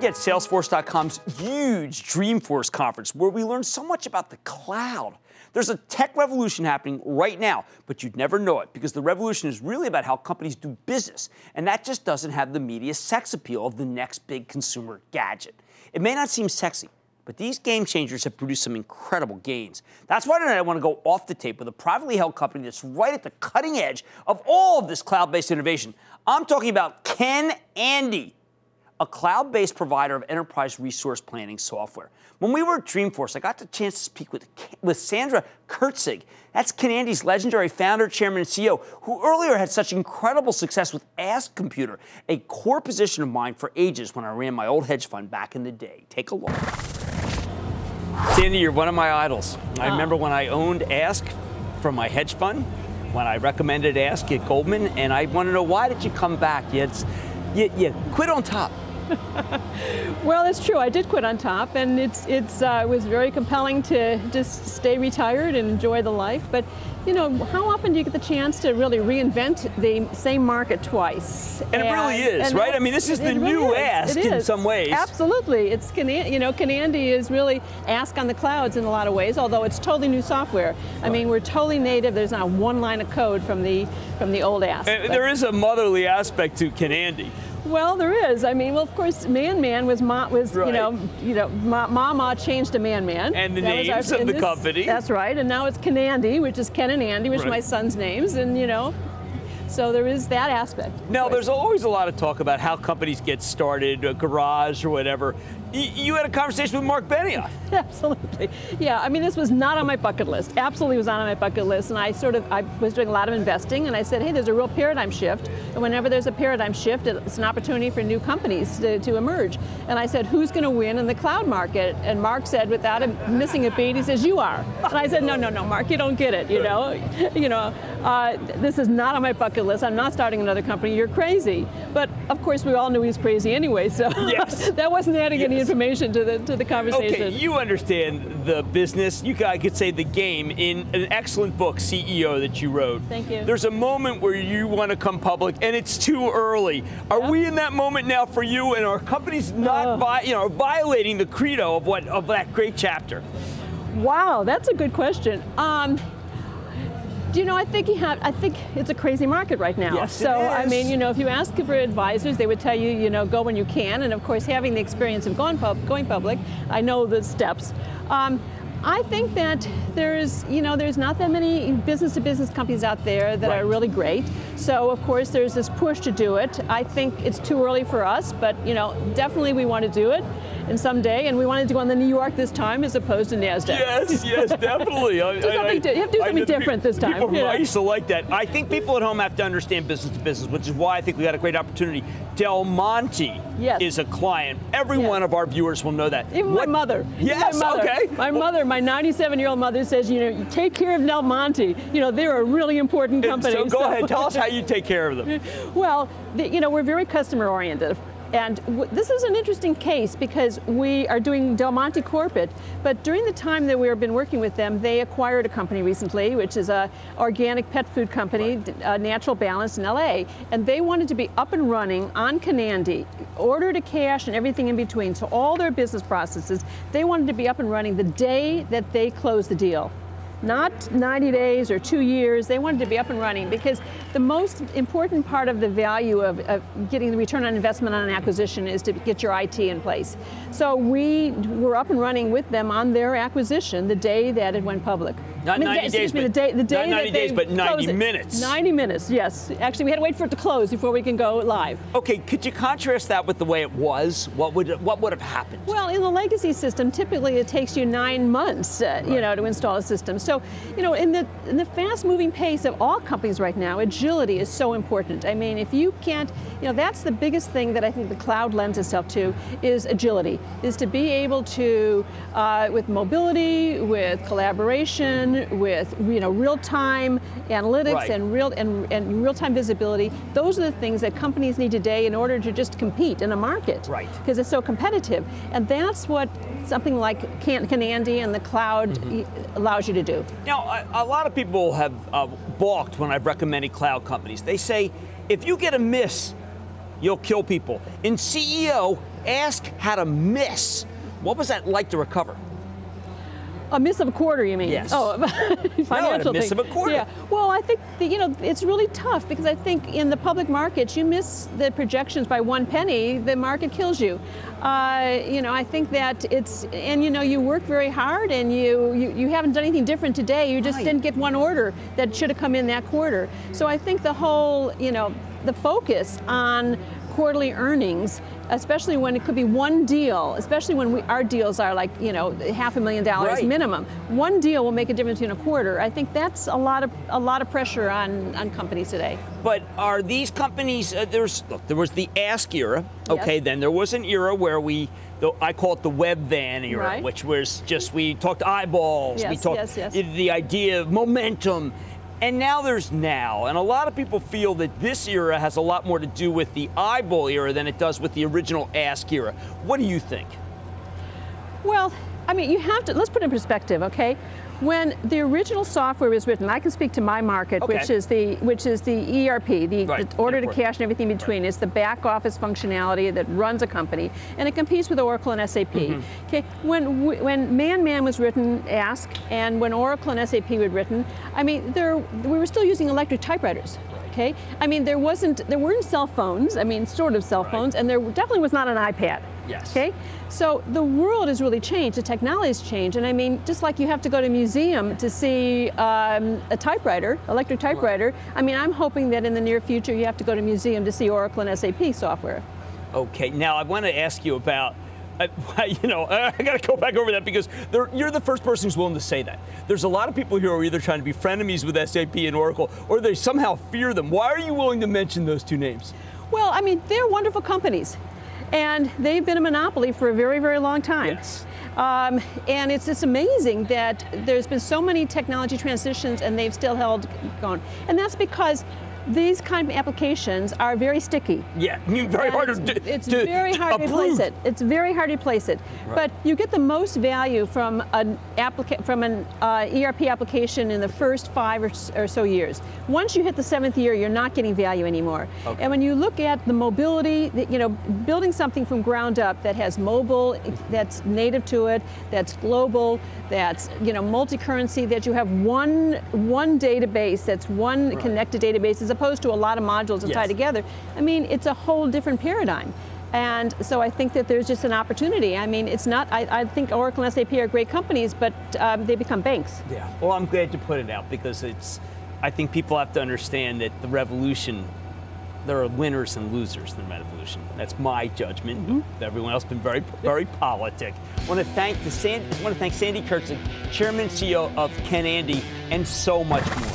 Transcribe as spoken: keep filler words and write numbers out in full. forget Salesforce dot com's huge Dreamforce conference, where we learned so much about the cloud. There's a tech revolution happening right now, but you'd never know it, because the revolution is really about how companies do business, and that just doesn't have the media sex appeal of the next big consumer gadget. It may not seem sexy, but these game changers have produced some incredible gains. That's why tonight I want to go off the tape with a privately held company that's right at the cutting edge of all of this cloud-based innovation. I'm talking about Kenandy, a cloud-based provider of enterprise resource planning software. When we were at Dreamforce, I got the chance to speak with, with Sandra Kurtzig. That's Kenandy's legendary founder, chairman, and C E O, who earlier had such incredible success with Ask Computer, a core position of mine for ages when I ran my old hedge fund back in the day. Take a look. Sandy, you're one of my idols. Oh. I remember when I owned Ask from my hedge fund, when I recommended Ask at Goldman, and I want to know, why did you come back? You, had, you, you quit on top. Well, it's true. I did quit on top, and it's it's uh, it was very compelling to just stay retired and enjoy the life. But you know, how often do you get the chance to really reinvent the same market twice? And, and it really is, right? I mean, this is the new Ask in some ways. Absolutely. It's you know, Kenandy is really Ask on the clouds in a lot of ways, although it's totally new software. I mean, we're totally native. There's not one line of code from the from the old Ask. And there is a motherly aspect to Kenandy. Well, there is. I mean, well, of course, Man Man was, ma was right. you know, you know, ma Mama changed to Man Man. And the that names our, of the this, company. That's right. And now it's Kenandy, which is Ken and Andy, which right. are my son's names. And, you know, so there is that aspect. Now, there's always a lot of talk about how companies get started, a garage or whatever. Y you had a conversation with Marc Benioff. Absolutely. Yeah, I mean, this was not on my bucket list. Absolutely was not on my bucket list. And I sort of, I was doing a lot of investing, and I said, hey, there's a real paradigm shift. And whenever there's a paradigm shift, it's an opportunity for new companies to, to emerge. And I said, who's going to win in the cloud market? And Marc said, without him missing a beat, he says, you are. And I said, no, no, no, Marc, you don't get it, you know? you know, uh, this is not on my bucket list. I'm not starting another company. You're crazy. But of course, we all knew he was crazy anyway, so yes. that wasn't adding any information to the, to the conversation. Okay, you understand the business, you I could say the game, in an excellent book, C E O, that you wrote. Thank you. There's a moment where you want to come public, and it's too early. Are yep. we in that moment now for you, and are companies not oh. vi you know, violating the credo of, what, of that great chapter? Wow, that's a good question. Um, Do you know, I think you have, I think it's a crazy market right now. Yes, so, it is. I mean, you know, if you ask for advisors, they would tell you, you know, go when you can. And of course, having the experience of going, pub going public, I know the steps. Um, I think that there's, you know, there's not that many business-to-business companies out there that right. are really great. So, of course, there's this push to do it. I think it's too early for us, but, you know, definitely we want to do it. And someday, and we wanted to go on the New York this time as opposed to NASDAQ. Yes, yes, definitely. I, do something, I, di you have to do something I, different people, this time. People, I used to like that. I think people at home have to understand business to business, which is why I think we got a great opportunity. Del Monte yes. is a client. Every yes. one of our viewers will know that. Even what? my mother. Yes, my mother. okay. My well, mother, my ninety-seven-year-old mother says, you know, you take care of Del Monte. You know, they're a really important company. So go so. ahead, tell us how you take care of them. Well, the, you know, we're very customer-oriented. And w this is an interesting case because we are doing Del Monte Corporate, but during the time that we have been working with them, they acquired a company recently, which is a organic pet food company, right. uh, Natural Balance in L A, and they wanted to be up and running on Kenandy, order to cash and everything in between, so all their business processes, they wanted to be up and running the day that they closed the deal. Not ninety days or two years, they wanted to be up and running because the most important part of the value of, of getting the return on investment on an acquisition is to get your I T in place. So we were up and running with them on their acquisition the day that it went public. Not I mean, ninety days, me, the day, the day not ninety days, but ninety minutes. ninety minutes, yes. Actually, we had to wait for it to close before we can go live. Okay, could you contrast that with the way it was? What would what would have happened? Well, in the legacy system, typically it takes you nine months, uh, right. you know, to install a system. So, you know, in the in the fast-moving pace of all companies right now, agility is so important. I mean, if you can't, you know, that's the biggest thing that I think the cloud lends itself to is agility, is to be able to, uh, with mobility, with collaboration, with you know real-time analytics right. and real and, and real-time visibility. Those are the things that companies need today in order to just compete in a market, right? Because it's so competitive, and that's what something like Kenandy and the cloud mm-hmm. allows you to do. Now, a, a lot of people have uh, balked when I've recommended cloud companies. They say, if you get a miss, you'll kill people. In C E O, Ask how to miss. What was that like to recover? A miss of a quarter, you mean? Yes. Oh, financial no, a miss thing. of a quarter. Yeah. Well, I think, the, you know, it's really tough because I think in the public markets, you miss the projections by one penny, the market kills you. Uh, you know, I think that it's, and you know, you work very hard and you, you, you haven't done anything different today, you just right. didn't get one order that should have come in that quarter. So I think the whole, you know, the focus on quarterly earnings, especially when it could be one deal, especially when we, our deals are like, you know, half a million dollars right. minimum. One deal will make a difference in a quarter. I think that's a lot of a lot of pressure on, on companies today. But are these companies, uh, there's, look, there was the Ask era, okay, yes. then there was an era where we, the, I call it the web van era, right. which was just, we talked eyeballs, yes, we talked yes, yes. the idea of momentum. And now there's now, and a lot of people feel that this era has a lot more to do with the eyeball era than it does with the original Ask era. What do you think? Well, I mean, you have to, let's put it in perspective, okay? When the original software was written, I can speak to my market, okay. which is the which is the E R P, the, right. the order to cash and everything in between. Right. It's the back office functionality that runs a company, and it competes with Oracle and S A P. Mm-hmm. Okay, when when Man Man was written, Ask, and when Oracle and S A P were written, I mean, there we were still using electric typewriters. Okay, I mean, there wasn't, there weren't cell phones. I mean, sort of cell right. phones, and there definitely was not an iPad. Yes. Okay, so the world has really changed, the technology has changed, and I mean, just like you have to go to a museum to see um, a typewriter, electric typewriter, I mean, I'm hoping that in the near future you have to go to a museum to see Oracle and S A P software. Okay, now I want to ask you about, I, you know, I got to go back over that because you're the first person who's willing to say that. There's a lot of people here who are either trying to be frenemies with S A P and Oracle, or they somehow fear them. Why are you willing to mention those two names? Well, I mean, they're wonderful companies. And they've been a monopoly for a very, very long time. Yes. Um, and it's just amazing that there's been so many technology transitions and they've still held going. And that's because these kind of applications are very sticky. Yeah, I mean, very and hard to approve. It's to, very hard to, to replace it. It's very hard to replace it. Right. But you get the most value from an, applica from an uh, E R P application in the first five or, or so years. Once you hit the seventh year, you're not getting value anymore. Okay. And when you look at the mobility, the, you know, building something from ground up that has mobile, that's native to it, that's global, that's you know multi-currency, that you have one one database, that's one right. connected database. As opposed to a lot of modules that yes. tie together. I mean, it's a whole different paradigm. And so I think that there's just an opportunity. I mean, it's not, I, I think Oracle and S A P are great companies, but um, they become banks. Yeah, well, I'm glad to put it out because it's, I think people have to understand that the revolution, there are winners and losers in the revolution. That's my judgment. Mm-hmm. Everyone else has been very, very politic. I want to thank the San, I want to thank Sandy Kurtzig, Chairman and C E O of Kenandy, and so much more.